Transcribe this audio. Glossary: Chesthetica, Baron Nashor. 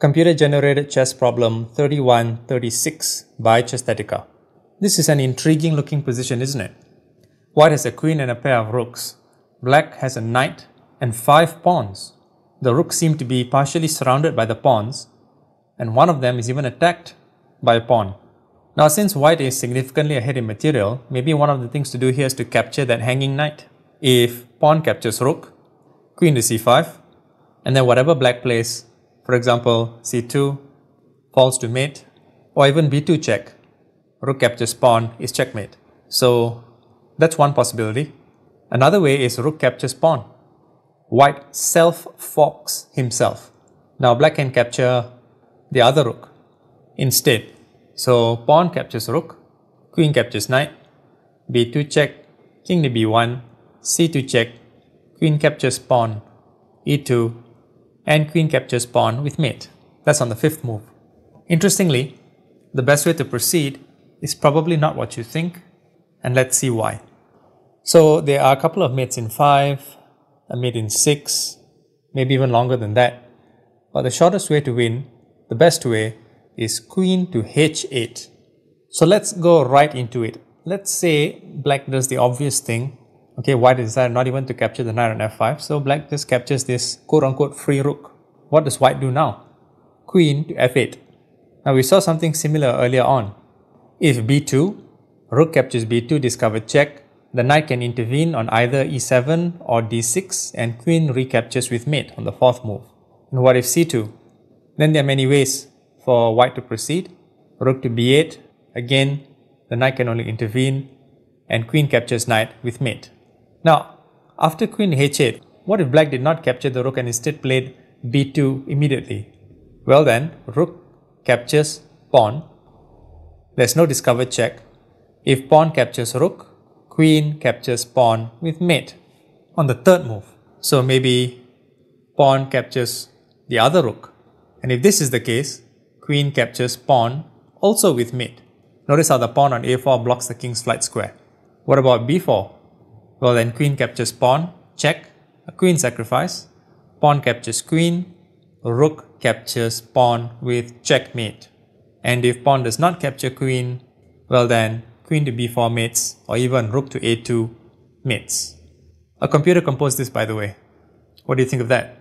Computer-generated chess problem 3136 by Chesthetica. This is an intriguing looking position, isn't it? White has a queen and a pair of rooks. Black has a knight and 5 pawns. The rooks seem to be partially surrounded by the pawns, and one of them is even attacked by a pawn. Now, since white is significantly ahead in material, maybe one of the things to do here is to capture that hanging knight. If pawn captures rook, queen to c5, and then whatever black plays, for example, c2, falls to mate, or even b2 check. Rook captures pawn is checkmate. So that's one possibility. Another way is rook captures pawn. White self-forks himself. Now black can capture the other rook instead. So pawn captures rook, queen captures knight, b2 check, king to b1, c2 check, queen captures pawn, e2, and queen captures pawn with mate. That's on the 5th move. Interestingly, the best way to proceed is probably not what you think, and let's see why. So there are a couple of mates in 5, a mate in 6, maybe even longer than that. But the shortest way to win, the best way, is queen to h8. So let's go right into it. Let's say black does the obvious thing. Okay, white decided not even to capture the knight on f5, so black just captures this quote-unquote free rook. What does white do now? Queen to f8. Now we saw something similar earlier on. If b2, rook captures b2, discovered check, the knight can intervene on either e7 or d6, and queen recaptures with mate on the 4th move. And what if c2? Then there are many ways for white to proceed. Rook to b8, again, the knight can only intervene, and queen captures knight with mate. Now, after queen h8, what if black did not capture the rook and instead played b2 immediately? Well then, rook captures pawn. There's no discovered check. If pawn captures rook, queen captures pawn with mate on the 3rd move. So maybe pawn captures the other rook. And if this is the case, queen captures pawn also with mate. Notice how the pawn on a4 blocks the king's flight square. What about b4? Well then, queen captures pawn, check, a queen sacrifice, pawn captures queen, rook captures pawn with checkmate. And if pawn does not capture queen, well then, queen to b4 mates, or even rook to a2 mates. A computer composed this, by the way. What do you think of that?